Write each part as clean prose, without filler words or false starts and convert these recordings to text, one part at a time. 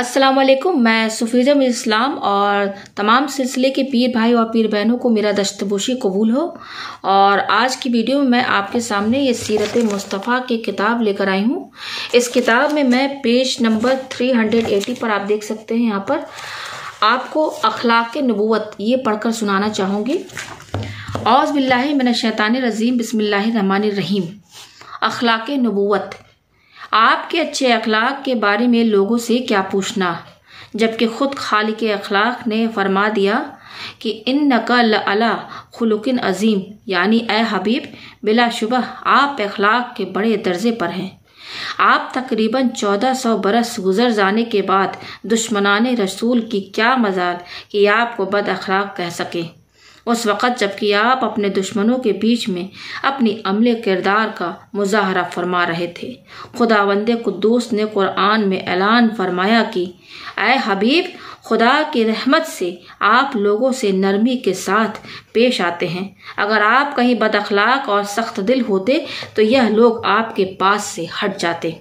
अस्सलाम वालेकुम, मैं सुफीज़ा इस्लाम और तमाम सिलसिले के पीर भाई और पीर बहनों को मेरा दस्तबोशी कबूल हो। और आज की वीडियो में मैं आपके सामने ये सीरते मुस्तफा की किताब लेकर आई हूँ। इस किताब में मैं पेज नंबर 380 पर आप देख सकते हैं, यहाँ पर आपको अखलाके नबूवत ये पढ़कर सुनाना चाहूँगी। औज़ बिल्लाहि मिनश शैतानिर रजीम, बिस्मिल्लाहिर रहमानिर रहीम। अखलाके नबूवत, आपके अच्छे अखलाक के बारे में लोगों से क्या पूछना, जबकि ख़ुद खालिक अखलाक ने फरमा दिया कि इन्नका लअला खुलुकिन अज़ीम, यानी ए हबीब, बिलाशुबा आप अखलाक के बड़े दर्जे पर हैं। आप तकरीबन 1400 बरस गुजर जाने के बाद दुश्मनाने रसूल की क्या मजाल कि आपको बद अखलाक कह सकें, उस वक़्त जबकि आप अपने दुश्मनों के बीच में अपनी अमले किरदार का मुजाहरा फरमा रहे थे। खुदावंदे कुद्दूस ने कुरान में ऐलान फरमाया कि ऐ हबीब, खुदा की रहमत से आप लोगों से नरमी के साथ पेश आते हैं। अगर आप कहीं बदअखलाक और सख्त दिल होते तो यह लोग आपके पास से हट जाते।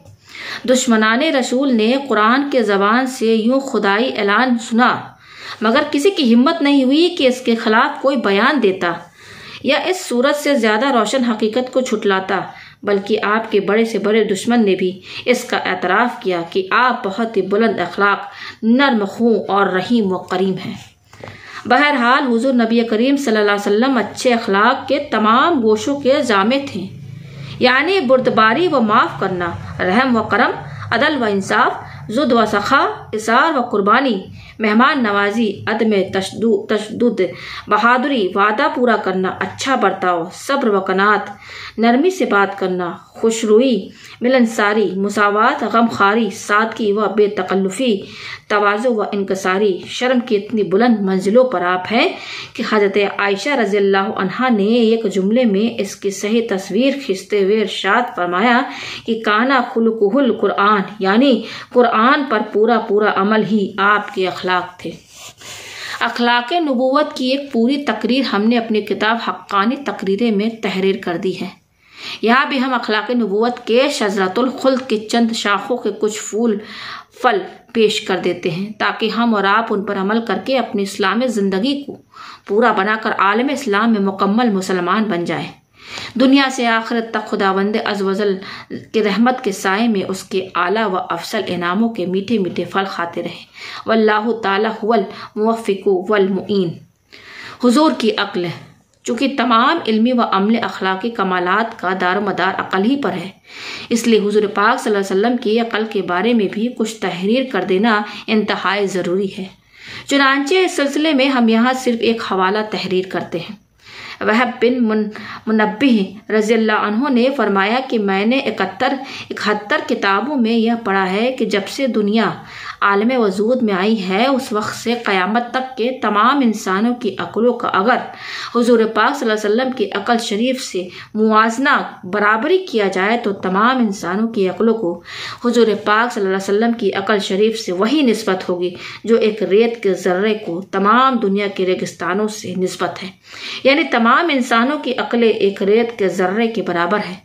दुश्मनाने रसूल ने कुरान के ज़बान से यूं खुदाई ऐलान सुना, मगर किसी की हिम्मत नहीं हुई कि इसके खिलाफ कोई बयान देता या इस सूरत से ज़्यादा रोशन हकीकत को छुटलाता, बल्कि आपके बड़े से बड़े दुश्मन ने भी इसका एतराफ़ किया कि आप बहुत ही बुलंद अखलाक, नरम खूं और रहीम व करीम हैं। बहरहाल हुजूर नबी करीम सल्लल्लाहु अलैहि वसल्लम अच्छे अखलाक के तमाम गोशों के जामे थे, यानी बुर्दबारी व माफ़ करना, रहम व करम, अदल व इंसाफ़, ज़ुद व सखा, इसार व कुर्बानी, मेहमान नवाजी, अदम तशद्दुद, बहादुरी, वादा पूरा करना, अच्छा बर्ताव, सब्र व कनात, नरमी से बात करना, खुशरूई, मिलनसारी, मुसावात, गमखारी, सादगी व बेतकल्लुफ़ी, तवाज़ु व इनकसारी। शर्म की इतनी बुलंद मंजिलों पर आप हैं कि हज़रत आयशा रज़ियल्लाहु अन्हा ने एक जुमले में इसकी सही तस्वीर खींचते हुए इरशाद फरमाया कि काना खुलुकुहुल कुरान, यानी कुरान पर पूरा पूरा अमल ही आपके अखलाक थे। अखलाके नबूवत की एक पूरी तकरीर हमने अपनी किताब हक्कानी तकरीरें में तहरीर कर दी है। यहाँ भी हम अखलाके नबूवत के शजरत-उल-खुल्द के चंद शाखों के कुछ फूल फल पेश कर देते हैं, ताकि हम और आप उन पर अमल करके अपनी इस्लामी ज़िंदगी को पूरा बनाकर आलम इस्लाम में मुकम्मल मुसलमान बन जाएं। दुनिया से आखिरत तक खुदावंद अज़वजल के रहमत के साय में उसके आला व अफसल इनामों के मीठे मीठे फल खाते रहें। वल्लाहु ताला हुवल मुवफ़िक़ु वल मुईन। हुजूर की अक्ल, चूँकि तमाम इल्मी व अमल अखलाकी कमालात का दार मदार अकल ही पर है, इसलिए हुजूर पाक सल्लल्लाहु अलैहि वसल्लम की अकल के बारे में भी कुछ तहरीर कर देना इंतहाई ज़रूरी है। चुनांचे इस सिलसिले में हम यहाँ सिर्फ एक हवाला तहरीर करते हैं। वह बिन मुन मुनब्बिह रज़ियल्लाहु अन्हु ने फरमाया कि मैंने 71 किताबों में यह पढ़ा है कि जब से दुनिया आलम वजूद में आई है, उस वक्त से क़यामत तक के तमाम इंसानों की अक़लों का अगर हुज़ूर पाक सल्लल्लाहु अलैहि वसल्लम की अक़ल शरीफ से मुवाजना बराबरी किया जाए तो तमाम इंसानों की अक़लों को हुज़ूर पाक सल्लल्लाहु अलैहि वसल्लम की अक़ल शरीफ से वही निस्बत होगी जो एक रेत के ज़र्रे को तमाम दुनिया के रेगिस्तानों से निस्बत है, यानी तमाम इंसानों की अक़लें एक रेत के ज़र्रे के बराबर है।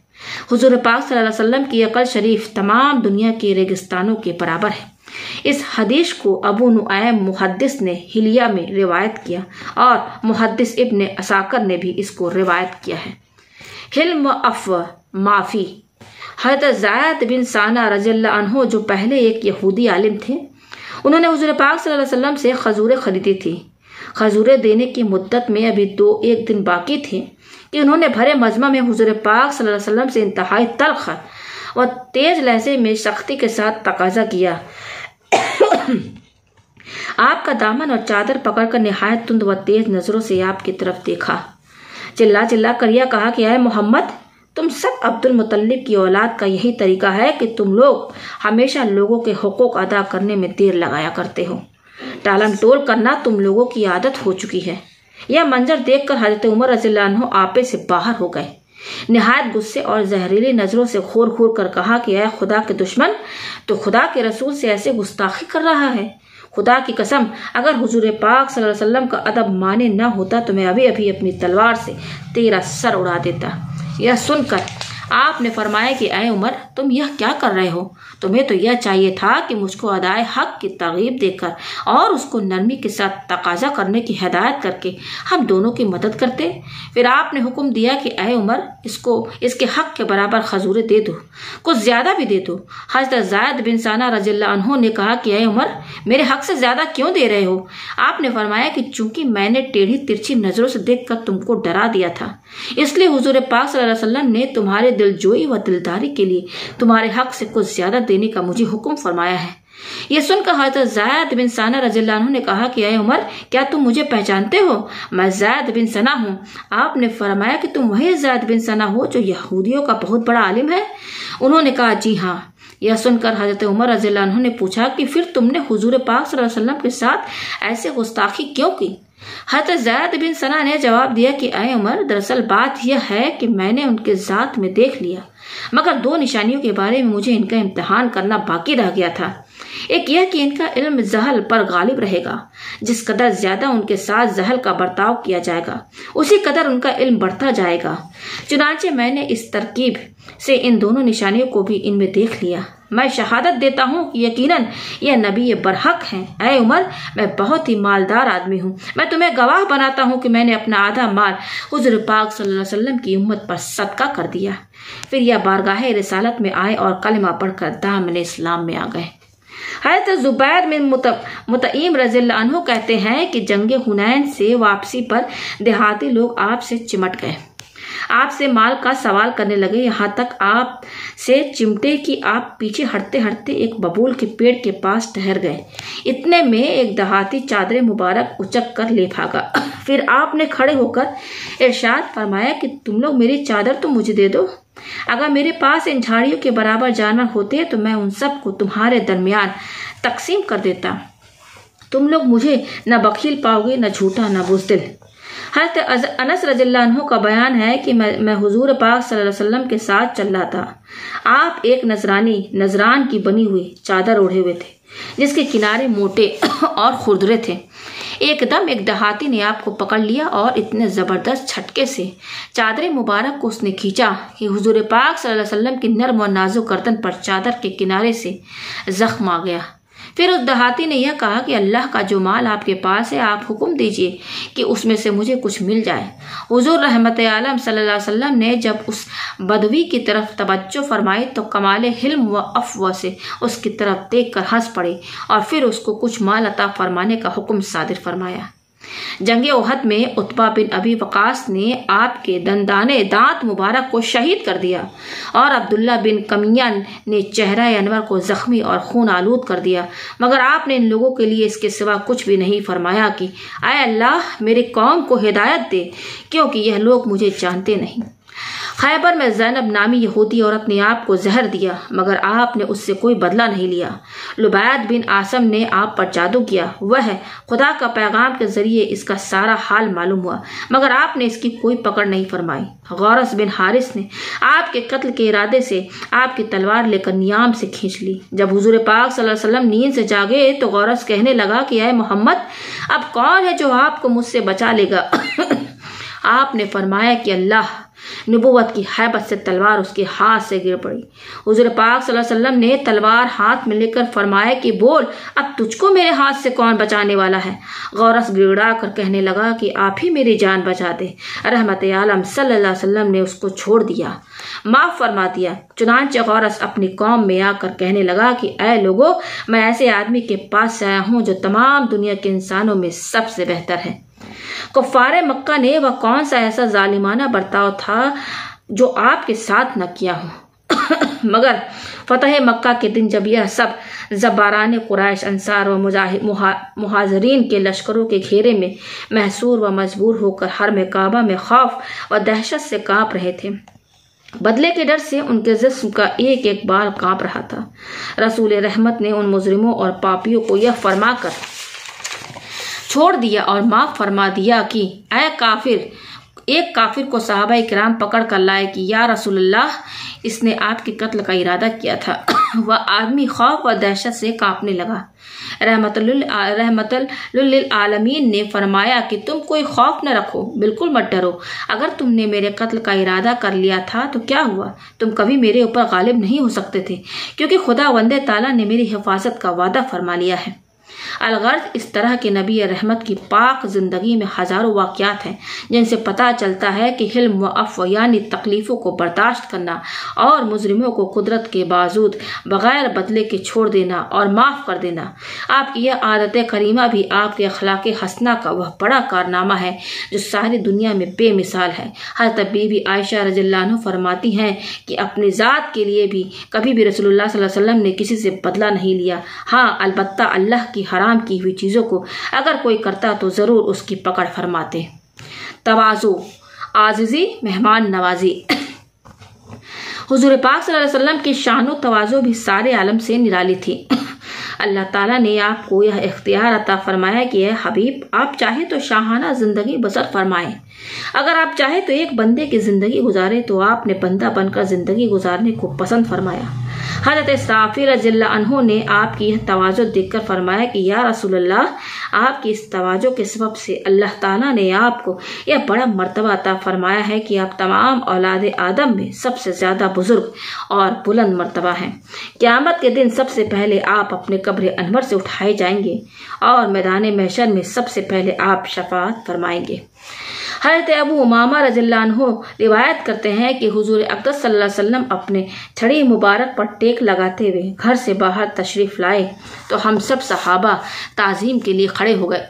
हुज़ूर पाक सल्लल्लाहु अलैहि वसल्लम की अक़ल शरीफ तमाम दुनिया के रेगिस्तानों के बराबर है। इस हदीस को अबू नुअयिम मुहद्दिस ने हिलिया में रिवायत किया और मुहद्दिस इब्ने असाकर ने भी इसको रिवायत किया है। हिल्म व अफ़्व, माफ़ी। हज़रत ज़ायद बिन साना रज़ियल्लाहु अन्हु, जो पहले एक यहूदी आलिम थे, उन्होंने हुज़ूर पाक सल्लल्लाहु अलैहि वसल्लम से खजूरें खरीदी थी। खजूरें देने की मुद्दत में अभी 2-1 दिन बाकी थे कि उन्होंने भरे मजमा में हुज़ूर पाक सल्लल्लाहु अलैहि वसल्लम से इंतहाई तलख और तेज लहजे में सख्ती के साथ तकाजा किया, आपका दामन और चादर पकड़कर निहायत तुंद व तेज नजरों से आपकी तरफ देखा। चिल्ला चिल्ला कर यह कहा कि आए मोहम्मद, तुम सब अब्दुल मुतल्लिब की औलाद का यही तरीका है कि तुम लोग हमेशा लोगों के हुकूक अदा करने में देर लगाया करते हो। टालम टोल करना तुम लोगों की आदत हो चुकी है। यह मंजर देखकर हजरत उमर रज़ियल्लाहु अन्हु आपे से बाहर हो गए। निहायत गुस्से और जहरीली नज़रों से घूर घूर कर कहा कि ऐ खुदा के दुश्मन, तो खुदा के रसूल से ऐसे गुस्ताखी कर रहा है। खुदा की कसम, अगर हुजूर पाक सल्लल्लाहु अलैहि वसल्लम का अदब माने ना होता तो मैं अभी अभी अपनी तलवार से तेरा सर उड़ा देता। यह सुनकर आपने फरमाया कि ऐ उमर, तुम यह क्या कर रहे हो? तुम्हें तो यह चाहिए था कि मुझको अदाए हक़ की तरगीब देकर और उसको नरमी के साथ तकाजा करने की हदायत करके हम दोनों की मदद करते। फिर आपने हुक्म दिया कि अय उमर, इसको इसके हक़ के बराबर खजूरें दे दो, कुछ ज़्यादा भी दे दो। हज़रत ज़ायद बिन साना रज़ियल्लाहु अन्हु ने कहा कि अय उमर, मेरे हक़ से ज़्यादा क्यों दे रहे हो? आपने फरमाया कि चूँकि मैंने टेढ़ी तिरछी नज़रों से देख कर तुमको डरा दिया था, इसलिए हुजूर पाक सल्लल्लाहु अलैहि वसल्लम ने तुम्हारे दिलजोई व दिलदारी के लिए तुम्हारे हक़ से कुछ ज़्यादा देने का मुझे हुक्म फरमाया है। ये सुनकर हज़रत ज़ायद बिन साना रज़ियल्लाहु अन्हु ने कहा कि अय उमर, क्या तुम मुझे पहचानते हो? मैं ज़ायद बिन साना हूँ। आपने फरमाया कि तुम वही ज़ायद बिन साना हो जो यहूदियों का बहुत बड़ा आलिम है? उन्होंने कहा जी हाँ। यह सुनकर हज़रत उमर रज़ियल्लाहु अन्हु ने पूछा कि फिर तुमने हुजूर पाक सल्लल्लाहु अलैहि वसल्लम के साथ ऐसे गुस्ताखी क्यों की? हज़रत ज़ायद बिन साना ने जवाब दिया कि अय उमर, दरअसल बात यह है कि मैंने उनके ज़ात में देख लिया, मगर दो निशानियों के बारे में मुझे इनका इम्तहान करना बाकी रह गया था। एक यह कि इनका इल्म जहल पर गालिब रहेगा, जिस कदर ज़्यादा उनके साथ जहल का बर्ताव किया जाएगा उसी कदर उनका इल्म बढ़ता जाएगा। चुनांचे मैंने इस तरकीब से इन दोनों निशानियों को भी इनमें देख लिया। मैं शहादत देता हूँ कि यकीनन यह नबी बरहक हैं। अय उमर, मैं बहुत ही मालदार आदमी हूँ। मैं तुम्हें गवाह बनाता हूँ कि मैंने अपना आधा माल हुजूर पाक सल्लल्लाहु अलैहि वसल्लम की उम्मत पर सदका कर दिया। फिर यह बारगाहे रिसालत में आए और कलमा पढ़कर दामने इस्लाम में आ गए। हज़रत ज़ुबैर बिन मुतईम रज़ियल्लाहु अन्हु कहते हैं कि जंग हुनैन से वापसी पर देहाती लोग आपसे चिमट गए, आपसे माल का सवाल करने लगे, यहाँ तक आप से चिमटे कि आप पीछे हटते हटते एक बबूल के पेड़ के पास ठहर गए। इतने में एक दहाती चादर मुबारक उचक कर ले भागा। फिर आपने खड़े होकर इरशाद फरमाया कि तुम लोग मेरी चादर तो मुझे दे दो, अगर मेरे पास इन झाड़ियों के बराबर जानवर होते तो मैं उन सबको तुम्हारे दरमियान तकसीम कर देता। तुम लोग मुझे न बखील पाओगे, न झूठा, न बुज़दिल। हज़रत अनस रज़ियल्लाहु अन्हु का बयान है कि मैं हुजूर पाक सल्लल्लाहु अलैहि वसल्लम के साथ चल रहा था। आप एक नजरान की बनी हुई चादर ओढ़े हुए थे, जिसके किनारे मोटे और खुरदरे थे। एकदम एक दहाती ने आपको पकड़ लिया और इतने ज़बरदस्त झटके से चादर मुबारक को उसने खींचा कि हुजूर पाक सल्लल्लाहु अलैहि वसल्लम की नर्म और नाजुक गर्दन पर चादर के किनारे से जख्म आ गया। फिर उस दहाती ने यह कहा कि अल्लाह का जो माल आपके पास है, आप हुक्म दीजिए कि उसमें से मुझे कुछ मिल जाए। हुजूर रहमत आलम सल्लल्लाहु अलैहि वसल्लम ने जब उस बदवी की तरफ तवज्जो फरमाई तो कमाले हिल्म व अफ़वा से उसकी तरफ देख कर हंस पड़े और फिर उसको कुछ माल अता फरमाने का हुक्म सादिर फरमाया। जंग ओहद में उत्बा बिन अबी वकास ने आपके दंदाने दांत मुबारक को शहीद कर दिया और अब्दुल्ला बिन कमिया ने चेहरा अनवर को जख्मी और खून आलूद कर दिया, मगर आपने इन लोगों के लिए इसके सिवा कुछ भी नहीं फरमाया कि आय अल्लाह, मेरे कौम को हिदायत दे, क्योंकि यह लोग मुझे जानते नहीं। खैबर में ज़ैनब नामी यहूदी औरत ने आपको जहर दिया, मगर आपने उससे कोई बदला नहीं लिया। लुबैद बिन आसम ने आप पर जादू किया, वह खुदा का पैगाम के ज़रिए इसका सारा हाल मालूम हुआ, मगर आपने इसकी कोई पकड़ नहीं फरमाई। गौरस बिन हारिस ने आपके कत्ल के इरादे से आपकी तलवार लेकर नियाम से खींच ली। जब हुजूर पाक सल्लल्लाहु अलैहि वसल्लम नींद से जागे तो गौरस कहने लगा कि अय मोहम्मद, अब कौन है जो आपको मुझसे बचा लेगा? आपने फरमाया कि अल्लाह। नबूवत की हैबत से तलवार उसके हाथ से गिर पड़ी। हुजूर पाक सल्लल्लाहु अलैहि वसल्लम ने तलवार हाथ में लेकर फरमाया कि बोल, अब तुझको मेरे हाथ से कौन बचाने वाला है? गौरस गिड़गिड़ा कर कहने लगा कि आप ही मेरी जान बचा दे। रहमत आलम सल्लल्लाहु अलैहि वसल्लम ने उसको छोड़ दिया, माफ़ फरमा दिया। चुनांचे गौरस अपनी कौम में आकर कहने लगा कि ऐ लोगो, मैं ऐसे आदमी के पास आया हूँ जो तमाम दुनिया के इंसानों में सबसे बेहतर है। कुफ़ारे मक्का ने वह कौन सा ऐसा जालिमाना बर्ताव था जो आपके साथ न किया हो? मगर फतेह मक्का के दिन जब यह सब जब्बारान कुरैश, अंसार व मुहाजरीन के लश्करों के घेरे में महसूर व मजबूर होकर हरम काबा में खौफ व दहशत से काँप रहे थे, बदले के डर से उनके जिस्म का एक एक बाल काँप रहा था। रसूल रहमत ने उन मुजरिमों और पापियों को यह फरमा कर छोड़ दिया और माफ़ फरमा दिया कि ऐ काफिर, एक काफिर को सहाबा-ए-किराम पकड़ कर लाए कि या रसूलल्लाह, इसने आपके कत्ल का इरादा किया था। वह आदमी खौफ और दहशत से कांपने लगा। रहमतुल्लिल आलमीन ने फरमाया कि तुम कोई खौफ न रखो, बिल्कुल मत डरो। अगर तुमने मेरे कत्ल का इरादा कर लिया था तो क्या हुआ, तुम कभी मेरे ऊपर गालिब नहीं हो सकते थे, क्योंकि खुदावंदे ताला ने मेरी हिफाजत का वादा फरमा लिया है। अलगर्ज इस तरह के नबी रहमत की पाक ज़िंदगी में हज़ारों वाक़यात हैं जिनसे पता चलता है कि हिल्म व अफ़्व यानी तकलीफ़ों को बर्दाश्त करना और मुजरिमों को कुदरत के बावजूद बग़ैर बदले के छोड़ देना और माफ़ कर देना, आपकी यह आदत करीमा भी आपके अखलाके हसना का वह बड़ा कारनामा है जो सारी दुनिया में बेमिसाल है। हज़रत बीबी आयशा रज़ियल्लाहु अन्हा फरमाती हैं कि अपनी ज़ात के लिए भी कभी भी रसूलुल्लाह सल्लल्लाहु अलैहि वसल्लम ने किसी से बदला नहीं लिया। हाँ, अलबत्ता अल्लाह की हराम की हुई चीज़ों को अगर कोई करता तो ज़रूर उसकी पकड़ फरमाते। तवाज़ु, आजिज़ी, मेहमान नवाजी। हुजूर पाक सल्लल्लाहु अलैहि वसल्लम की शान और तवाज़ु भी सारे आलम से निराली थी। अल्लाह ताला ने आपको यह इख्तियार अता फरमाया कि यह हबीब, आप चाहे तो शाहाना ज़िंदगी बसर फरमाएं। अगर आप चाहे तो एक बंदे की ज़िंदगी गुजारे तो आपने बंदा बनकर ज़िंदगी गुजारने को पसंद फरमाया। हज़रत इस्राफ़ील रज़ियल्लाहु अन्हु ने आपकी यह तवाज़ो देखकर फरमाया कि या रसूलल्लाह, आपकी इस तवाज़ो के सबब से अल्लाह ताला ने आपको यह बड़ा मर्तबा अता फरमाया है कि आप तमाम औलाद आदम में सबसे ज़्यादा बुजुर्ग और बुलंद मर्तबा हैं। क़यामत के दिन सबसे पहले आप अपने कब्र अनवर से उठाए जाएंगे और मैदान महशर में सबसे पहले आप शफाअत फरमाएंगे। हज़रत अबू उमामा रज़ियल्लाहु अन्हु रिवायत करते हैं कि हुजूर अक़दस सल्लल्लाहु अलैहि वसल्लम अपने छड़ी मुबारक पर टेक लगाते हुए घर से बाहर तशरीफ़ लाए तो हम सब सहाबा ताज़ीम के लिए खड़े हो गए।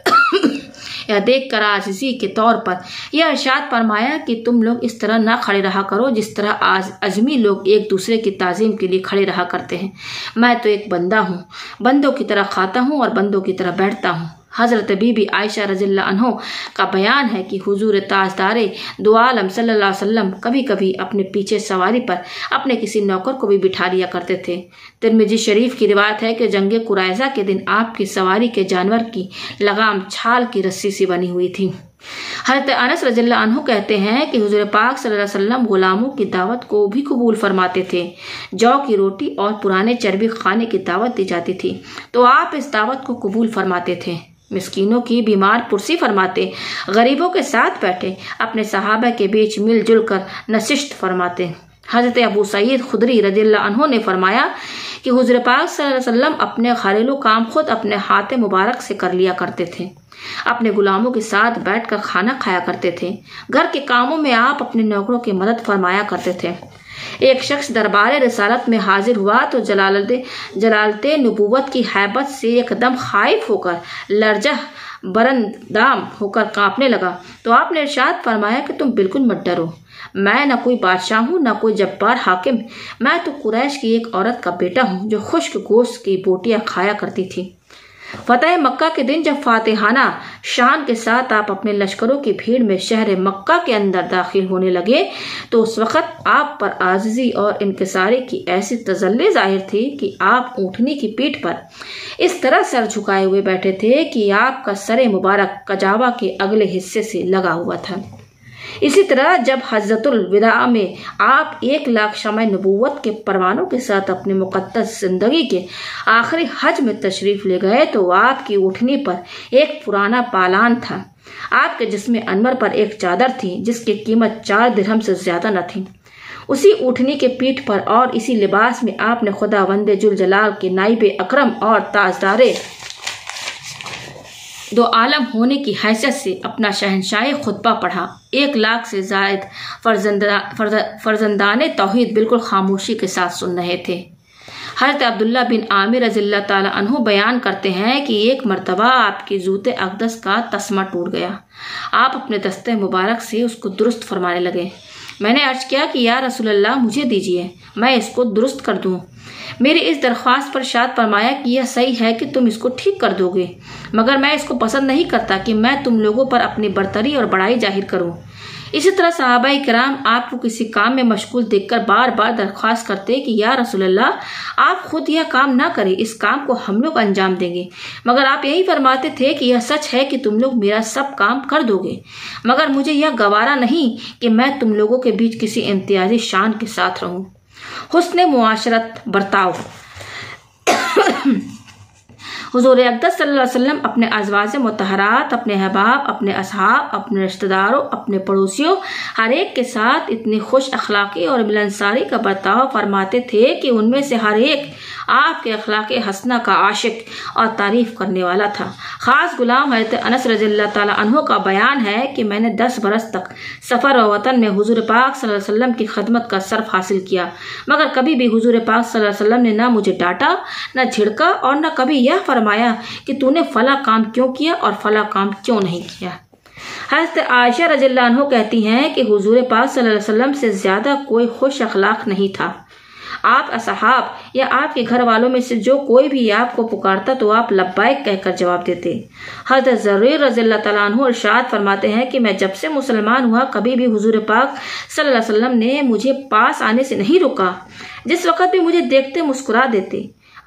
यह देख कर आजिज़ी के तौर पर यह इरशाद फरमाया कि तुम लोग इस तरह ना खड़े रहा करो जिस तरह आज अजमी लोग एक दूसरे की ताज़ीम के लिए खड़े रहा करते हैं। मैं तो एक बंदा हूँ, बंदों की तरह खाता हूँ और बंदों की तरह बैठता हूँ। हज़रत बीबी आयशा रज़ियल्लाहु अन्हा का बयान है कि हुजूर ताजदारे दो आलम सल्लल्लाहु अलैहि वसल्लम कभी कभी अपने पीछे सवारी पर अपने किसी नौकर को भी बिठा लिया करते थे। तिरमिजी शरीफ की रिवायत है कि जंग कुरैज़ा के दिन आपकी सवारी के जानवर की लगाम छाल की रस्सी से बनी हुई थी। हज़रत अनस रज़ियल्लाहु अन्हु कहते हैं कि हुज़ूर पाक सल्लल्लाहु अलैहि वसल्लम ग़ुलामों की दावत को भी कबूल फरमाते थे। जौ की रोटी और पुराने चर्बी खाने की दावत दी जाती थी तो आप इस दावत को कबूल फरमाते थे। मिस्कीनों की बीमार पुरसी फरमाते, गरीबों के साथ बैठे, अपने सहाबा के बीच मिलजुल कर नशिश्त फरमाते। हज़रत अबू सईद खुदरी रज़ियल्लाहु अन्हु ने फरमाया कि हुज़ूर पाक सल्लल्लाहु अलैहि वसल्लम अपने घरेलू काम खुद अपने हाथ मुबारक से कर लिया करते थे, अपने गुलामों के साथ बैठकर खाना खाया करते थे, घर के कामों में आप अपने नौकरों की मदद फरमाया करते थे। एक शख्स दरबार रिसालत में हाजिर हुआ तो जलालते नबूवत की हैबत से एकदम खाइफ होकर लरजह बरंदाम होकर कांपने लगा तो आपने इरशाद फरमाया कि तुम बिल्कुल मत डरो, मैं न कोई बादशाह हूँ न कोई जब्बार हाकिम, मैं तो कुरैश की एक औरत का बेटा हूँ जो खुश्क गोश्त की बोटियाँ खाया करती थी। फतेह मक्का के दिन जब फातिहाना शान के साथ आप अपने लश्करों की भीड़ में शहर मक्का के अंदर दाखिल होने लगे तो उस वक़्त आप पर आजिज़ी और इनकिसारी की ऐसी तजल्ली जाहिर थी कि आप ऊँटनी की पीठ पर इस तरह सर झुकाए हुए बैठे थे कि आपका सर मुबारक कजावा के अगले हिस्से से लगा हुआ था। इसी तरह जब हजरतुल विदा में आप 1,00,000 शम्य नबूवत के परवानों के साथ अपने मुक़द्दस ज़िंदगी के आखिरी हज में तशरीफ़ ले गए तो आपकी उठनी पर एक पुराना पालान था, आपके जिस्म अनवर पर एक चादर थी जिसकी कीमत 4 दिरहम से ज़्यादा न थी। उसी ऊँटनी के पीठ पर और इसी लिबास में आपने खुदावंदे जुल जलाल के नाइब अकरम और ताजदारे दो आलम होने की हैसियत से अपना शहनशाही खुतबा पढ़ा। 1,00,000 से ज़ायद फर्जंदाने तौहीद बिल्कुल खामोशी के साथ सुन रहे थे। हज़रत अब्दुल्ला बिन आमिर रज़ियल्लाहु ताला अन्हु बयान करते हैं कि एक मरतबा आपके जूते अक़दस का तस्मा टूट गया, आप अपने दस्ते मुबारक से उसको दुरुस्त फरमाने लगे। मैंने अर्ज़ किया कि या रसूलल्लाह, मुझे दीजिए, मैं इसको दुरुस्त कर दूँ। मेरी इस दरख्वास्त पर शाद फरमाया कि यह सही है कि तुम इसको ठीक कर दोगे, मगर मैं इसको पसंद नहीं करता कि मैं तुम लोगों पर अपनी बरतरी और बड़ाई जाहिर करूं। इसी तरह सहाबाए किराम आपको किसी काम में मशगूल देखकर बार बार दरख्वास्त करते कि या रसूलल्लाह, आप खुद यह काम ना करें, इस काम को हम लोग अंजाम देंगे, मगर आप यही फरमाते थे कि यह सच है कि तुम लोग मेरा सब काम कर दोगे, मगर मुझे यह गवारा नहीं कि मैं तुम लोगों के बीच किसी इम्तियाजी शान के साथ रहूँ। हुस्न मुआशरत बर्ताव। हुजूर अक़दस सल्लल्लाहु अलैहि वसल्लम अपने अज़वाज मुतहरात, अपने अहबाब, अपने असहाब, अपने रिश्तेदारों, अपने पड़ोसियों, हर एक के साथ इतनी खुश अखलाक़ी और मिलनसारी का बर्ताव फरमाते थे कि उनमें से हर एक आपके अखलाक़ हसना का आशिक और तारीफ़ करने वाला था। ख़ास गुलाम हज़रत अनस रज़ियल्लाहु तआला अन्हु का बयान है कि मैंने 10 बरस तक सफ़र व वतन में हुजूर पाक सल्लल्लाहु अलैहि वसल्लम की खदमत का सर्फ हासिल किया, मगर कभी भी हुजूर पाक सल्लल्लाहु अलैहि वसल्लम ने ना मुझे डांटा, ना झिड़का और ना कभी यह फरमाया कि तूने फला काम क्यों किया और फला काम क्यों नहीं किया। हज़रत आयशा रज़ियल्लाहु अन्हा कहती हैं कि हुजूर पाक सल्लल्लाहु अलैहि वसल्लम से ज़्यादा कोई खुश अखलाक नहीं था। आप असहाब या आपके घर वालों में से जो कोई भी आपको पुकारता तो आप लब्बैक कहकर जवाब देते। हज़रत ज़रीर रज़ियल्लाहु तआला अन्हु इरशाद फरमाते हैं कि मैं जब से मुसलमान हुआ कभी भी हुजूर पाक सल्लल्लाहु अलैहि वसल्लम ने मुझे पास आने से नहीं रोका। जिस वक़्त भी मुझे देखते मुस्कुरा देते।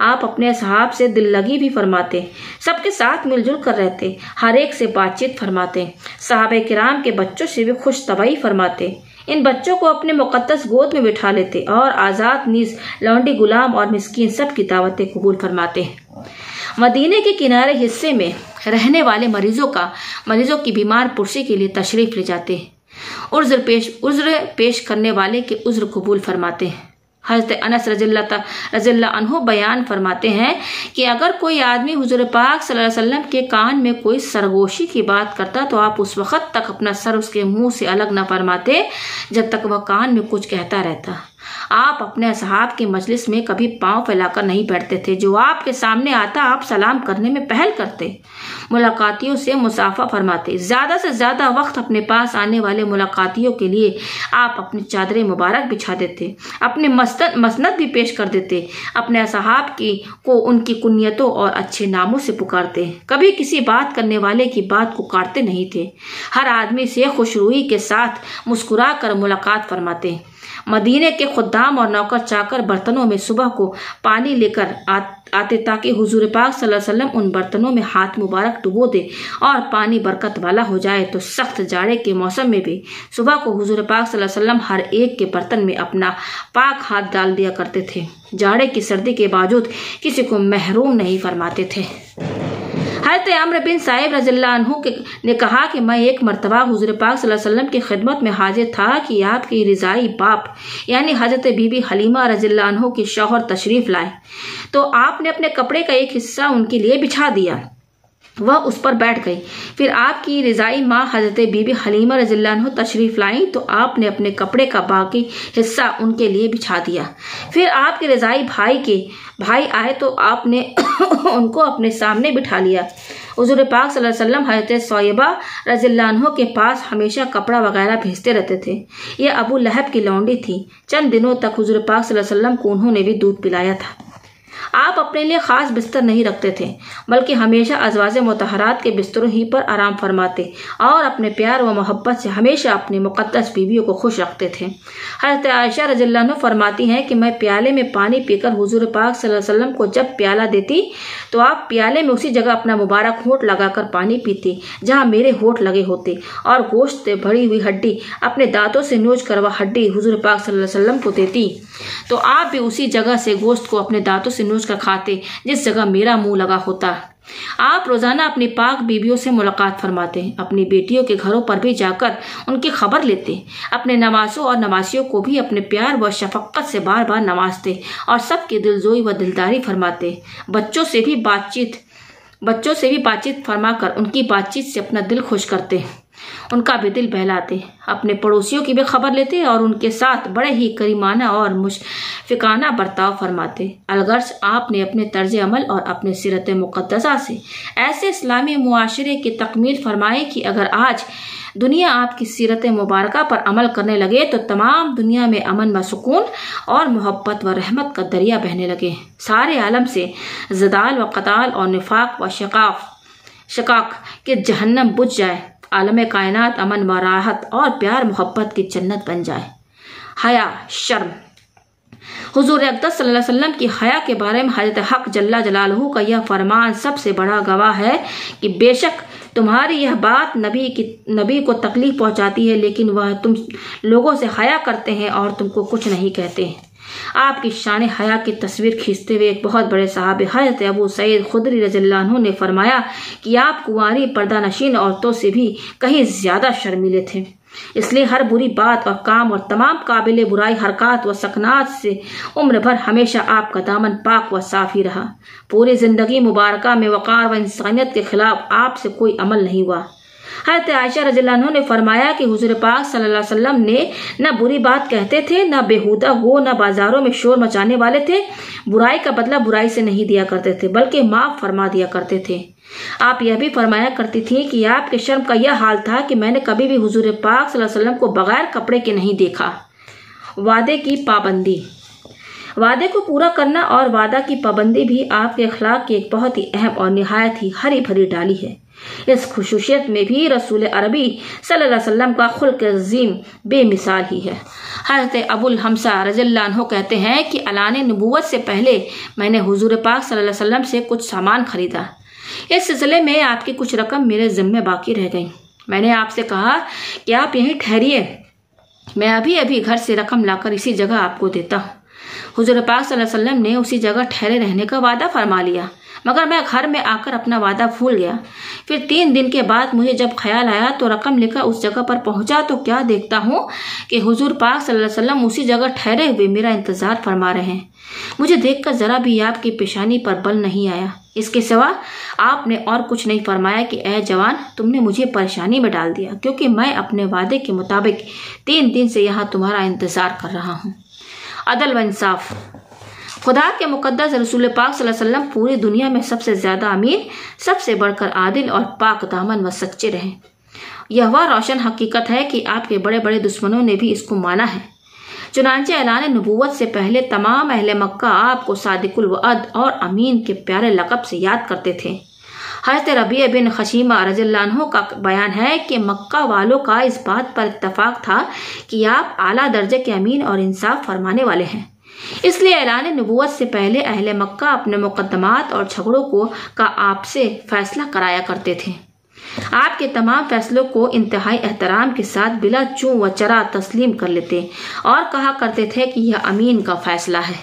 आप अपने असहाब से दिल लगी भी फरमाते, सबके साथ मिलजुल कर रहते, हर एक से बातचीत फरमाते, सहाबे किराम के बच्चों से भी खुश तवाई फरमाते, इन बच्चों को अपने मुकद्दस गोद में बिठा लेते और आज़ाद नीज़ लौंडी गुलाम और मिस्किन सब की दावतें कबूल फरमाते। मदीने के किनारे हिस्से में रहने वाले मरीज़ों की बीमार पुर्सी के लिए तशरीफ़ ले जाते हैं, उज़्र पेश करने वाले के उज़्र कबूल फरमाते हैं। हज़रत अनस रज़ियल्लाहु अन्हु बयान फरमाते हैं कि अगर कोई आदमी हुज़ूर पाक सल्लल्लाहु अलैहि वसल्लम के कान में कोई सरगोशी की बात करता तो आप उस वक़्त तक अपना सर उसके मुंह से अलग न फरमाते जब तक वह कान में कुछ कहता रहता। आप अपने असहाब के मजलिस में कभी पाँव फैलाकर नहीं बैठते थे, जो आपके सामने आता आप सलाम करने में पहल करते, मुलाकातियों से मुसाफा फरमाते। ज़्यादा से ज़्यादा वक्त अपने पास आने वाले मुलाकातियों के लिए आप अपनी चादरें मुबारक बिछा देते, अपने मसनद भी पेश कर देते, अपने असहाब को उनकी कुनियतों और अच्छे नामों से पुकारते, कभी किसी बात करने वाले की बात को काटते नहीं थे, हर आदमी से खुशरूई के साथ मुस्कुरा कर मुलाकात फरमाते। मदीने के खुद्दाम और नौकर चाकर बर्तनों में सुबह को पानी लेकर आते ताकि हुजूर पाक सल्लल्लाहु अलैहि वसल्लम उन बर्तनों में हाथ मुबारक डुबो दे और पानी बरकत वाला हो जाए। तो सख्त जाड़े के मौसम में भी सुबह को हुजूर पाक सल्लल्लाहु अलैहि वसल्लम हर एक के बर्तन में अपना पाक हाथ डाल दिया करते थे, जाड़े की सर्दी के बावजूद किसी को महरूम नहीं फरमाते थे। हज़रत अम्र बिन साहिब रज़ियल्लाहु अन्हु ने कहा कि मैं एक मरतबा हुज़ूर पाक सल्लल्लाहु अलैहि वसल्लम की खिदमत में हाजिर था कि आपकी रिज़ाई बाप यानी हज़रत बीबी हलीमा रज़ियल्लाहु अन्हु के शौहर तशरीफ़ लाए तो आपने अपने कपड़े का एक हिस्सा उनके लिए बिछा दिया, वह उस पर बैठ गई। फिर आपकी रिज़ाई माँ हज़रत बीबी हलीमा रज़ियल्लाहु अन्हा तशरीफ़ लाईं तो आपने अपने कपड़े का बाकी हिस्सा उनके लिए बिछा दिया। फिर आपके रिज़ाई भाई आए तो आपने उनको अपने सामने बिठा लिया। हुज़ूर पाक सल्लल्लाहु अलैहि वसल्लम हज़रत सोयबा रज़ियल्लाहु अन्हा के पास हमेशा कपड़ा वगैरह भेजते रहते थे। यह अबू लहब की लौंडी थी। चंद दिनों तक हुज़ूर पाक सल्लल्लाहु अलैहि वसल्लम को उन्होंने भी दूध पिलाया था। आप अपने लिए ख़ास बिस्तर नहीं रखते थे बल्कि हमेशा अज़वाज मुतहरात के बिस्तरों ही पर आराम फरमाते और अपने प्यार व मोहब्बत से हमेशा अपनी मुक़द्दस बीवियों को खुश रखते थे। हज़रत आयशा रज़ियल्लाहु अन्हा फरमाती हैं कि मैं प्याले में पानी पीकर हुजूर पाक सल्लल्लाहु अलैहि वसल्लम को जब प्याला देती तो आप प्याले में उसी जगह अपना मुबारक होंठ लगाकर पानी पीती जहाँ मेरे होंठ लगे होते और गोश्त से भरी हुई हड्डी अपने दांतों से नोच कर वह हड्डी हुजूर पाक सल्लल्लाहु अलैहि वसल्लम को देती तो आप भी उसी जगह से गोश्त को अपने दांतों से नोच कर खाते जिस जगह मेरा मुंह लगा होता। आप रोज़ाना अपनी पाक बीबियों से मुलाकात फरमाते, अपनी बेटियों के घरों पर भी जाकर उनकी खबर लेते, अपने नमाज़ों और नमाज़ियों को भी अपने प्यार व शफ़क़त से बार बार नवाजते और सबकी दिलजोई व दिलदारी फरमाते। बच्चों से भी बातचीत फरमाकर उनकी बातचीत से अपना दिल खुश करते, उनका भी दिल बहलाते, अपने पड़ोसियों की भी खबर लेते और उनके साथ बड़े ही करीमाना और मुशफ़िकाना बर्ताव फरमाते। अलगर्च आपने अपने तर्ज अमल और अपने सीरत मुक़द्दसा से ऐसे इस्लामी मुआशरे की तकमील फरमाए कि अगर आज दुनिया आपकी सीरत मुबारक पर अमल करने लगे तो तमाम दुनिया में अमन व सुकून और मोहब्बत व रहमत का दरिया बहने लगे, सारे आलम से ज़दाल व क़ताल और निफाक व शकाक के जहन्नम बुझ जाए, आलम कायनात अमन व राहत और प्यार मोहब्बत की जन्नत बन जाए। हया शर्म, हुजूर अक़दस सल्लल्लाहु अलैहि वसल्लम की हया के बारे में हज़रत हक़ जल्ला जलालहू का यह फरमान सबसे बड़ा गवाह है कि बेशक तुम्हारी यह बात नबी को तकलीफ़ पहुँचाती है, लेकिन वह तुम लोगों से हया करते हैं और तुमको कुछ नहीं कहते। आपकी शान हया की तस्वीर खींचते हुए एक बहुत बड़े साहब हज़रत अबू सईद खुदरी रज़ियल्लाहु अन्हु ने फरमाया कि आप कुंवारी पर्दानशीन औरतों से भी कहीं ज़्यादा शर्मीले थे, इसलिए हर बुरी बात और काम और तमाम काबिल बुराई हरकत व सकनात से उम्र भर हमेशा आपका दामन पाक व साफ ही रहा। पूरी ज़िंदगी मुबारक में वक़ार व इंसानियत के ख़िलाफ़ आपसे कोई अमल नहीं हुआ। हज़रत आयशा रज़ियल्लाहु अन्हा ने फरमाया कि हुज़ूर पाक सल्लल्लाहु अलैहि वसल्लम ने न बुरी बात कहते थे, न बेहूदा गो, न बाज़ारों में शोर मचाने वाले थे। बुराई का बदला बुराई से नहीं दिया करते थे बल्कि माफ़ फरमा दिया करते थे। आप यह भी फरमाया करती थी कि आपके शर्म का यह हाल था कि मैंने कभी भी हुज़ूर पाक सल्लल्लाहु अलैहि वसल्लम को बग़ैर कपड़े के नहीं देखा। वादे की पाबंदी, वादे को पूरा करना और वादा की पाबंदी भी आपके अखलाक की एक बहुत ही अहम और नहायत ही हरी भरी डाली है। इस खुशूसियत में भी रसूल अरबी सल्लल्लाहु अलैहि वसल्लम का खुल्क अज़ीम बेमिसाल ही है। हज़रत अबुल हमसा रज़ियल्लाहु अन्हु कहते हैं कि ऐलान नबूवत से पहले मैंने हुजूर पाक सल्लल्लाहु अलैहि वसल्लम से कुछ सामान ख़रीदा। इस सिलसिले में आपकी कुछ रकम मेरे ज़िम्मे बाकी रह गई। मैंने आपसे कहा कि आप यहीं ठहरिए, मैं अभी अभी घर से रकम लाकर इसी जगह आपको देता हूँ। हुजूर पाक सल्लल्लाहु अलैहि वसल्लम ने उसी जगह ठहरे रहने का वादा फरमा लिया, मगर मैं घर में आकर अपना वादा भूल गया। फिर 3 दिन के बाद मुझे जब ख्याल आया तो रकम लेकर उस जगह पर पहुंचा तो क्या देखता हूं कि हुजूर पाक सल्लल्लाहु अलैहि वसल्लम उसी जगह ठहरे हुए मेरा इंतज़ार फरमा रहे हैं। मुझे देखकर ज़रा भी आपकी पेशानी पर बल नहीं आया। इसके सिवा आपने और कुछ नहीं फरमाया कि ऐ जवान, तुमने मुझे परेशानी में डाल दिया, क्योंकि मैं अपने वादे के मुताबिक 3 दिन से यहाँ तुम्हारा इंतज़ार कर रहा हूँ। अदल व इंसाफ, खुदा के मुकद्दस रसूल पाक सल्लल्लाहु अलैहि वसल्लम पूरी दुनिया में सबसे ज़्यादा अमीर, सबसे बढ़कर आदिल और पाक दामन व सच्चे रहे। यह वह रोशन हकीकत है कि आपके बड़े बड़े दुश्मनों ने भी इसको माना है। चुनांचे ऐलान नबूवत से पहले तमाम अहले मक्का आपको सादिकुल वअद और अमीन के प्यारे लक़ब से याद करते थे। हज़रत रबीअ बिन खशीमा रज़ियल्लाहु अन्हु का बयान है कि मक्का वालों का इस बात पर इत्तफ़ाक़ था कि आप आला दर्जे के अमीन और इंसाफ फरमाने वाले हैं, इसलिए ऐलान नबूवत से पहले अहले मक्का अपने मुकदमात और झगड़ों का आपसे फ़ैसला कराया करते थे। आपके तमाम फैसलों को इंतहाई एहतराम के साथ बिला चूँ व चरा तस्लीम कर लेते और कहा करते थे कि यह अमीन का फ़ैसला है।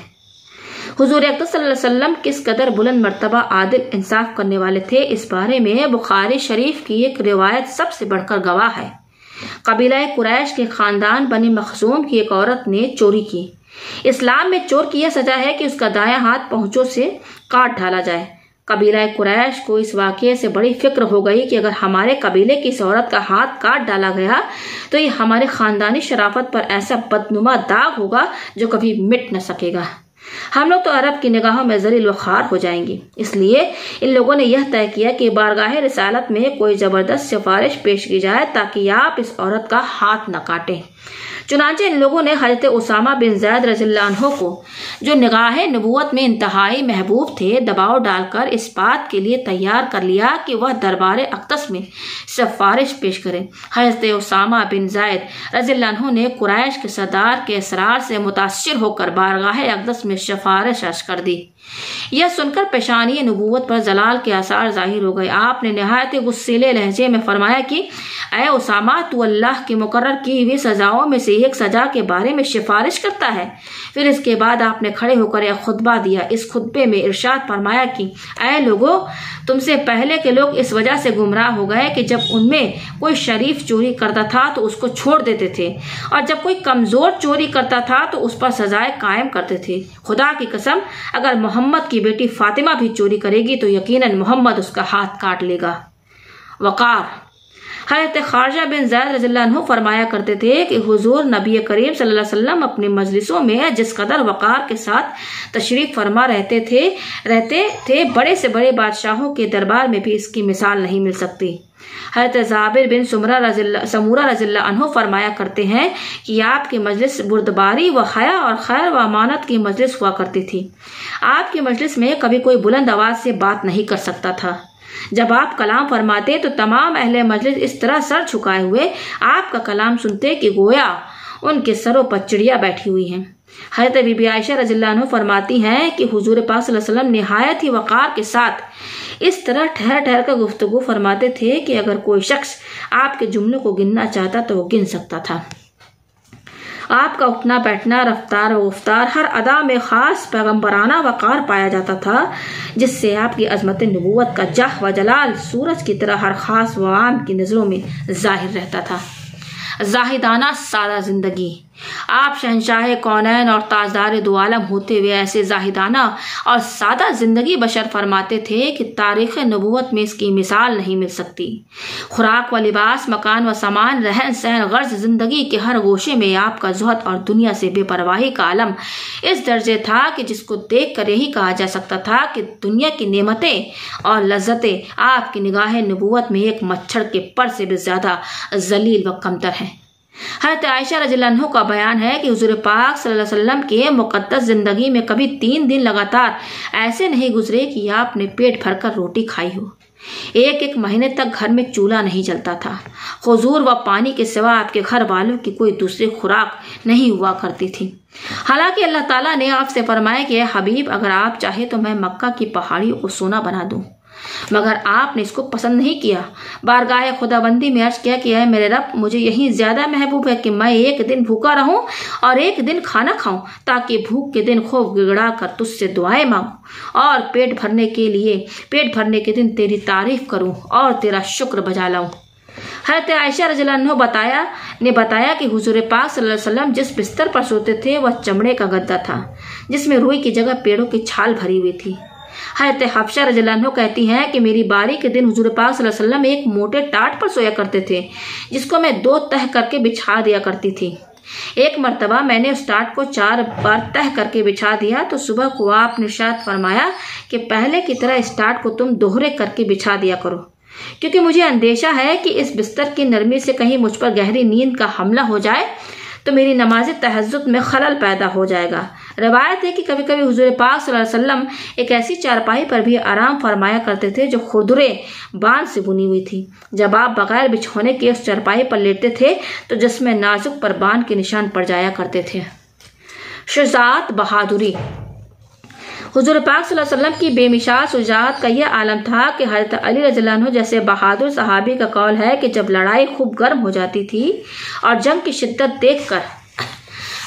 हुजूर अकरम सल्लल्लाहु अलैहि वसल्लम किस कदर बुलंद मर्तबा आदिल इंसाफ करने वाले थे, इस बारे में बुखारी शरीफ की एक रिवायत सबसे बढ़कर गवाह है। कबीला कुरैश के ख़ानदान बनी मखजूम की एक औरत ने चोरी की। इस्लाम में चोर की यह सजा है कि उसका दायां हाथ पहुँचों से काट डाला जाए। कबीला कुरैश को इस वाक़े से बड़ी फ़िक्र हो गई कि अगर हमारे कबीले की इस औरत का हाथ काट डाला गया तो ये हमारे ख़ानदानी शराफत पर ऐसा बदनुमा दाग होगा जो कभी मिट न सकेगा। हम लोग तो अरब की निगाहों में ज़लील व ख़ार हो जाएंगे। इसलिए इन लोगों ने यह तय किया कि बारगाहे रिसालत में कोई ज़बरदस्त सिफारिश पेश की जाए ताकि आप इस औरत का हाथ न काटें। चुनांचे इन लोगों ने हज़रत उसामा बिन ज़ैद रज़ियल्लाहु अन्हु को, जो निगाहे नबूवत में इंतहाई महबूब थे, दबाव डालकर इस बात के लिए तैयार कर लिया कि वह दरबार अक्तस में सिफारिश पेश करें। हज़रत उसामा बिन ज़ैद रज़ियल्लाहु अन्हु ने कुरैश के सरदार के इसरार से मुतासर होकर बारगाहे अक्तस में सिफारिश कर दी। यह सुनकर पेशानी नबूवत पर जलाल के आसार जाहिर हो गए। आपने नहायत गुस्सेले लहजे में फरमाया कि ऐ उसामा, तू अल्लाह की मुकर्रर की हुई सजाओं में से एक सजा के बारे में सिफारिश करता है। फिर इसके बाद आपने खड़े होकर एक खुतबा दिया। इस खुतबे में इरशाद फरमाया कि ऐ लोगों, तुमसे पहले के लोग इस वजह से गुमराह हो गए कि जब उनमें कोई शरीफ चोरी करता था तो उसको छोड़ देते थे, और जब कोई कमज़ोर चोरी करता था तो उस पर सजाएँ कायम करते थे। खुदा की कसम, अगर मोहम्मद की बेटी फातिमा भी चोरी करेगी तो यकीनन मोहम्मद उसका हाथ काट लेगा। वक़ार, हज़रत ख़ारजा बिन ज़ैद रज़ियल्लाहु अन्हु फरमाया करते थे कि हुजूर नबी करीम सल्लल्लाहु अलैहि वसल्लम अपनी मजलिसों में जिस कदर वक़ार के साथ तशरीफ़ फरमा रहते थे बड़े से बड़े बादशाहों के दरबार में भी इसकी मिसाल नहीं मिल सकती। हज़रत ज़ाबिर बिन समूरा रज़ियल्लाहु अन्हु फरमाया करते हैं कि आपकी मजलिस बुर्दबारी व हया और खैर व अमानत की मजलिस हुआ करती थी। आपकी मजलिस में कभी कोई बुलंद आवाज़ से बात नहीं कर सकता था। जब आप कलाम फरमाते तो तमाम अहले मजलिस इस तरह सर झुकाए हुए आपका कलाम सुनते कि गोया उनके सरों पर चिड़िया बैठी हुई हैं। हज़रत बीबी आयशा रज़ियल्लाहु अन्हा फरमाती हैं कि हुजूर पाक सल्लल्लाहु अलैहि वसल्लम निहायत ही वक़ार के साथ इस तरह ठहर ठहर कर गुफ्तगू फरमाते थे कि अगर कोई शख्स आपके जुमलों को गिनना चाहता तो वो गिन सकता था। आपका उठना बैठना, रफ्तार व उफ्तार, हर अदा में ख़ास पैगम्बराना वक़ार पाया जाता था, जिससे आपकी अजमत नबूवत का जाह व जलाल सूरज की तरह हर ख़ास व आम की नज़रों में ज़ाहिर रहता था। जाहिदाना सादा ज़िंदगी, आप शहनशाह कौनैन और ताजदार दो आलम होते हुए ऐसे जाहिदाना और सादा ज़िंदगी बशर फरमाते थे कि तारीख़ नबूवत में इसकी मिसाल नहीं मिल सकती। खुराक व लिबास, मकान व सामान, रहन सहन गर्ज ज़िंदगी के हर गोशे में आपका ज़ुहद और दुनिया से बेपरवाही का आलम इस दर्जे था कि जिसको देख कर यही कहा जा सकता था कि दुनिया की नेमतें और लज्जतें आपकी निगाह नबूवत में एक मच्छर के पर से भी ज़्यादा जलील व कमतर हैं। हज़रत आयशा रज़ियल्लाहु अन्हा का बयान है कि हुज़ूर पाक सल्लल्लाहु अलैहि वसल्लम के मुक़द्दस ज़िंदगी में कभी 3 दिन लगातार ऐसे नहीं गुजरे कि आपने पेट भरकर रोटी खाई हो। 1-1 महीने तक घर में चूल्हा नहीं जलता था। हुजूर व पानी के सिवा आपके घर वालों की कोई दूसरी खुराक नहीं हुआ करती थी। हालांकि अल्लाह ताला ने आपसे फरमाया कि हबीब, अगर आप चाहे तो मैं मक्का की पहाड़ियों को सोना बना दूँ, मगर आपने इसको पसंद नहीं किया। बारगाह खुदाबंदी में अर्ज किया कि है मेरे रब, मुझे यही ज़्यादा महबूब है कि मैं 1 दिन भूखा रहूं और 1 दिन खाना खाऊं, ताकि भूख के दिन खूब गिड़गिड़ा कर तुझसे दुआएं मांगूं और पेट भरने के दिन तेरी तारीफ़ करूं और तेरा शुक्र बजा लाऊं। हज़रत आयशा रज़ियल्लाहु अन्हा ने बताया कि हुज़ूर पाक सल्लल्लाहु अलैहि वसल्लम जिस बिस्तर पर सोते थे वह चमड़े का गद्दा था, जिसमें रुई की जगह पेड़ों की छाल भरी हुई थी। हज़रत हफ्सा रज़ियल्लाहु अन्हा कहती हैं कि मेरी बारी के दिन हुज़ूर पाक सल्लल्लाहु अलैहि वसल्लम एक मोटे टाट पर सोया करते थे, जिसको मैं 2 तह करके बिछा दिया करती थी। एक मरतबा मैंने उस टाट को 4 बार तह करके बिछा दिया तो सुबह को आपने इरशाद फरमाया कि पहले की तरह इस टाट को तुम दोहरे करके बिछा दिया करो, क्योंकि मुझे अंदेशा है कि इस बिस्तर की नरमी से कहीं मुझ पर गहरी नींद का हमला हो जाए तो मेरी नमाज तहज्जुद में खलल पैदा हो जाएगा। रवायत है कि कभी कभी हुजूर पाक सल्लल्लाहु अलैहि वसल्लम एक ऐसी चारपाई पर भी आराम फरमाया करते थे जो खुरदुरे बांध से बुनी हुई थी। जब आप बगैर बिछौने के उस चारपाई पर लेटते थे तो जिसमें नाजुक पर बांध के निशान पड़ जाया करते थे। शुजात, बहादुरी, हुजूर पाक सल्लल्लाहु अलैहि वसल्लम की बेमिसाल शुजाअत का यह आलम था कि हज़रत अली रज़ियल्लाहु अन्हु जैसे बहादुर सहाबी का कौल है कि जब लड़ाई खूब गर्म हो जाती थी और जंग की शिद्दत देखकर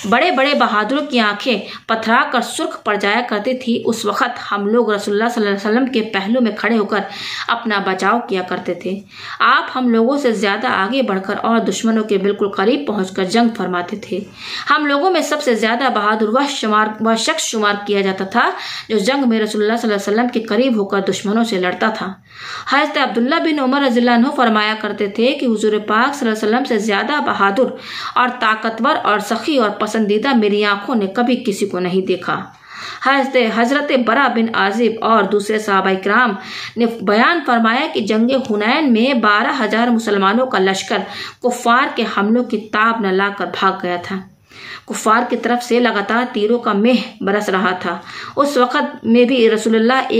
बड़े बड़े बहादुरों की आंखें पथरा कर सुर्ख पड़ जाया करती थी, उस वक़्त हम लोग रसूलुल्लाह सल्लल्लाहु अलैहि वसल्लम के पहलू में खड़े होकर अपना बचाव किया करते थे। आप हम लोगों से ज़्यादा आगे बढ़कर और दुश्मनों के बिल्कुल करीब पहुंचकर जंग फरमाते थे। हम लोगों में सबसे ज़्यादा बहादुर वह शख्स शुमार किया जाता था जो जंग में रसूलुल्लाह सल्लल्लाहु अलैहि वसल्लम के करीब होकर दुश्मनों से लड़ता था। हज़रत अब्दुल्ला बिन उमर रज़ियल्लाहु अन्हु फरमाया करते थे कि हुज़ूर पाक सल्लल्लाहु अलैहि वसल्लम से ज़्यादा बहादुर और ताकतवर और सखी और पसंदीदा मेरी आंखों ने कभी किसी को नहीं देखा। हज़रत बरा बिन आज़िब और दूसरे सहाबाए किराम ने बयान फरमाया कि जंग हुनैन में 12,000 मुसलमानों का लश्कर कुफ़ार के हमलों की ताब न लाकर भाग गया था। कुफ़ार की तरफ से लगातार तीरों का मेह बरस रहा था। उस वक़्त में भी रसूलुल्लाह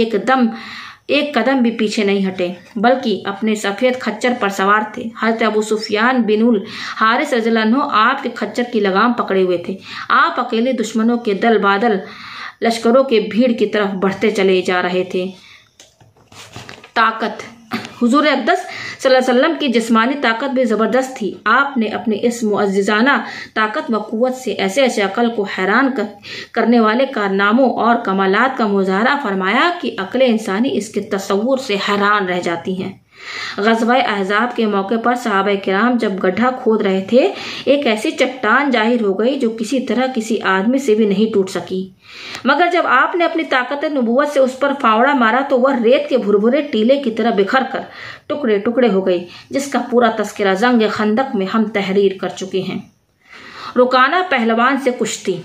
एक कदम भी पीछे नहीं हटे, बल्कि अपने सफ़ेद खच्चर पर सवार थे। हज़रत अबू सुफियान बिनुल हारिस रज़ियल्लाहु अन्हु आपके खच्चर की लगाम पकड़े हुए थे। आप अकेले दुश्मनों के दल बादल लश्करों के भीड़ की तरफ बढ़ते चले जा रहे थे। ताकत, हुजूर अक़दस सल्लल्लाहु अलैहि वसल्लम की जिस्मानी ताकत भी ज़बरदस्त थी। आपने अपने इस मुअज्जिज़ाना ताकत व क़ुव्वत से ऐसे ऐसे अक़ल को हैरान करने वाले कारनामों और कमालात का मुज़ाहरा फरमाया कि अक़ल इंसानी इसके तसव्वुर से हैरान रह जाती हैं। गज़वा-ए-अहज़ाब के मौके पर सहाबा किराम जब गड्ढा खोद रहे थे, एक ऐसी चट्टान जाहिर हो गई जो किसी तरह किसी आदमी से भी नहीं टूट सकी, मगर जब आपने अपनी ताकत नबूवत से उस पर फावड़ा मारा तो वह रेत के भुरभुरे टीले की तरह बिखर कर टुकड़े टुकड़े हो गई, जिसका पूरा तस्करा जंग खंदक में हम तहरीर कर चुके हैं। रुकाना, पहलवान से कुश्ती।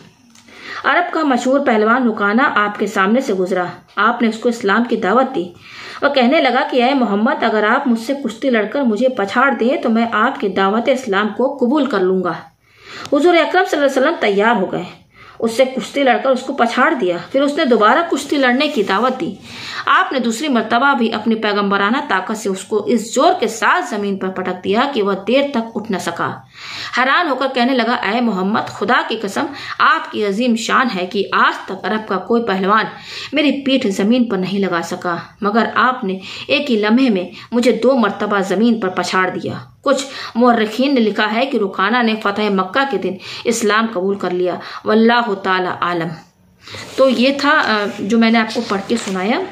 अरब का मशहूर पहलवान रुकाना आपके सामने से गुजरा। आपने उसको इस्लाम की दावत दी। वह कहने लगा कि ऐ मोहम्मद, अगर आप मुझसे कुश्ती लड़कर मुझे पछाड़ दें तो मैं आपकी दावत इस्लाम को कबूल कर लूँगा। हुजूर अकरम सल्लल्लाहु अलैहि वसल्लम तैयार हो गए। उससे कुश्ती लड़कर उसको पछाड़ दिया। फिर उसने दोबारा कुश्ती लड़ने की दावत दी। आपने दूसरी मरतबा भी अपनी पैगम्बराना ताकत से उसको इस जोर के साथ ज़मीन पर पटक दिया कि वह देर तक उठ न सका। हैरान होकर कहने लगा, ऐ मोहम्मद, खुदा की कसम, आपकी अजीम शान है कि आज तक अरब का कोई पहलवान मेरी पीठ ज़मीन पर नहीं लगा सका, मगर आपने एक ही लम्हे में मुझे 2 मरतबा ज़मीन पर पछाड़ दिया। कुछ मौरखीन ने लिखा है कि रुकाना ने फतह मक्का के दिन इस्लाम कबूल कर लिया। वल्लाहु ताला आलम। तो ये था जो मैंने आपको पढ़ के सुनाया।